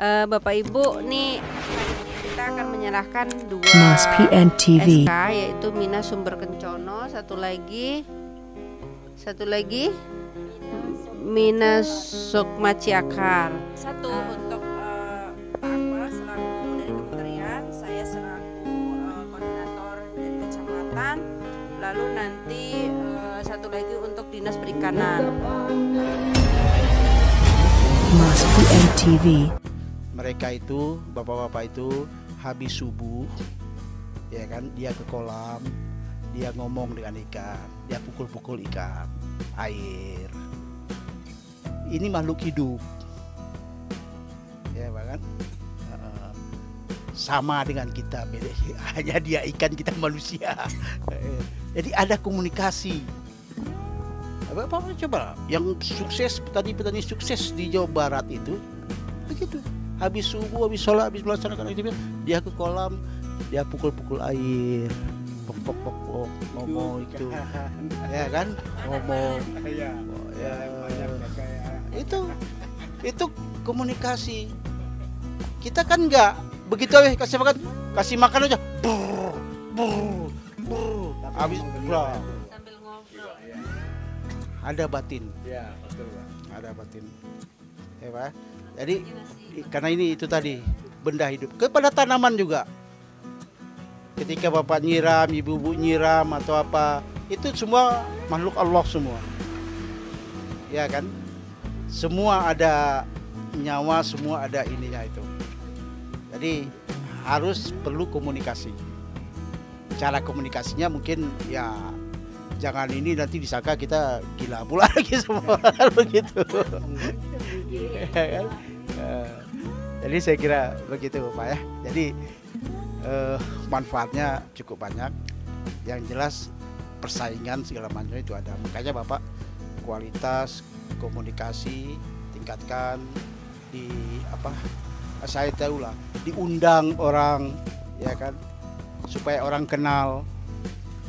Bapak Ibu, nih kita akan menyerahkan dua MaspnTV SK, yaitu Mina Sumber Kencono, satu lagi Mina Sukmaciakar. Satu untuk Pak Akmal selaku dari kementerian, saya selaku koordinator dari kecamatan, lalu nanti satu lagi untuk Dinas Perikanan. MaspnTV. Mereka itu, bapak-bapak itu habis subuh, ya kan, dia ke kolam, dia ngomong dengan ikan, dia pukul-pukul ikan, air. Ini makhluk hidup, ya kan? Sama dengan kita, hanya dia ikan, kita manusia. Jadi ada komunikasi. Bapak coba, yang sukses petani-petani sukses di Jawa Barat itu, begitu. Habis subuh, habis sholat, habis melaksanakan aktivitas, dia ke kolam, dia pukul-pukul air. Pok ngomong itu, ya kan, ngomong ya, itu komunikasi. Kita kan nggak begitu, kasih makan aja, brr, habis pulang. Ada batin, ya Pak. Jadi karena ini itu tadi benda hidup, kepada tanaman juga. Ketika bapak nyiram, ibu-ibu nyiram atau apa, itu semua makhluk Allah semua, ya kan? Semua ada nyawa, semua ada ininya itu. Jadi harus perlu komunikasi. Cara komunikasinya mungkin ya jangan ini nanti disangka kita gila pula lagi semua begitu. Ya kan? Jadi saya kira begitu Pak ya. Jadi manfaatnya cukup banyak, yang jelas persaingan segala macam itu ada. Makanya Bapak kualitas komunikasi tingkatkan. Di apa, saya tahu lah, diundang orang, ya kan, supaya orang kenal,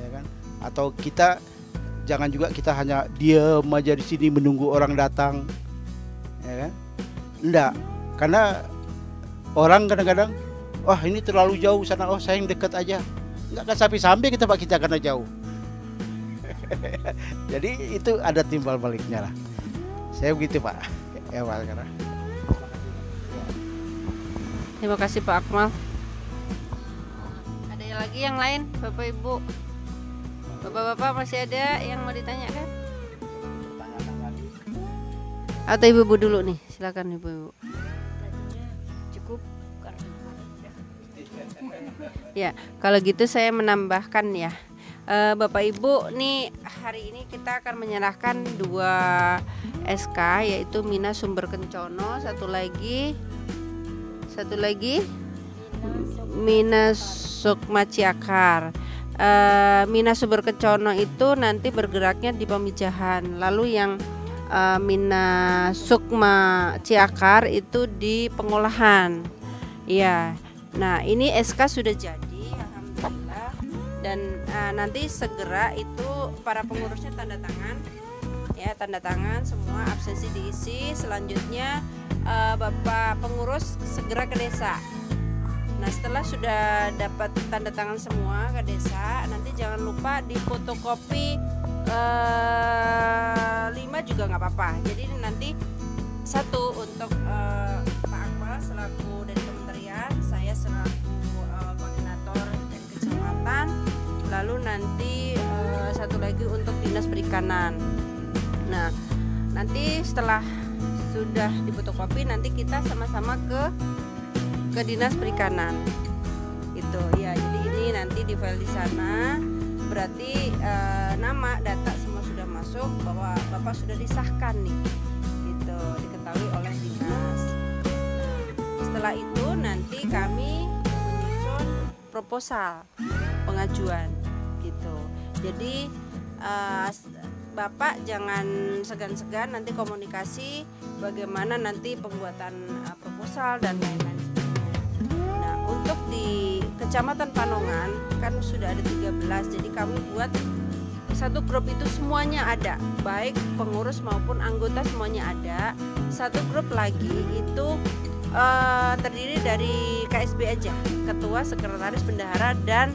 ya kan. Atau kita jangan juga kita hanya diam aja di sini menunggu orang datang, ya kan. Enggak, karena orang kadang-kadang, wah ini terlalu jauh sana, oh saya yang dekat aja. Enggak akan sampai kita karena jauh. Jadi itu ada timbal baliknya lah. Saya begitu Pak. Ewal karena. Terima kasih Pak Akmal. Ada yang lagi yang lain, Bapak Ibu? Bapak-bapak masih ada yang mau ditanyakan? Atau Ibu-ibu dulu nih, silakan Ibu-ibu. Ya, kalau gitu saya menambahkan ya, Bapak Ibu, nih hari ini kita akan menyerahkan dua SK, yaitu Mina Sumber Kencono, satu lagi Mina Sukmaciakar. Mina Sumber Kencono itu nanti bergeraknya di pemijahan, lalu yang Mina Sukmaciakar itu di pengolahan, ya. Nah ini SK sudah jadi, alhamdulillah, dan nanti segera itu para pengurusnya tanda tangan semua, absensi diisi. Selanjutnya Bapak pengurus segera ke desa. Nah setelah sudah dapat tanda tangan semua ke desa, nanti jangan lupa difotokopi 5 juga nggak apa-apa. Jadi nanti satu untuk Pak Akmal selaku dari kementerian, saya selaku koordinator dari kecamatan, lalu nanti satu lagi untuk Dinas Perikanan. Nah nanti setelah sudah difotokopi, nanti kita sama-sama ke Dinas Perikanan itu ya. Jadi ini nanti di file di sana, berarti nama, data semua sudah masuk bahwa Bapak sudah disahkan nih, itu diketahui oleh dinas. Setelah itu nanti kami menyusun proposal pengajuan gitu. Jadi Bapak jangan segan-segan, nanti komunikasi bagaimana nanti pembuatan proposal dan lain-lain. Nah untuk di Kecamatan Panongan kan sudah ada 13, jadi kami buat satu grup, itu semuanya ada, baik pengurus maupun anggota semuanya ada. Satu grup lagi itu terdiri dari KSB aja, Ketua, Sekretaris, Bendahara, dan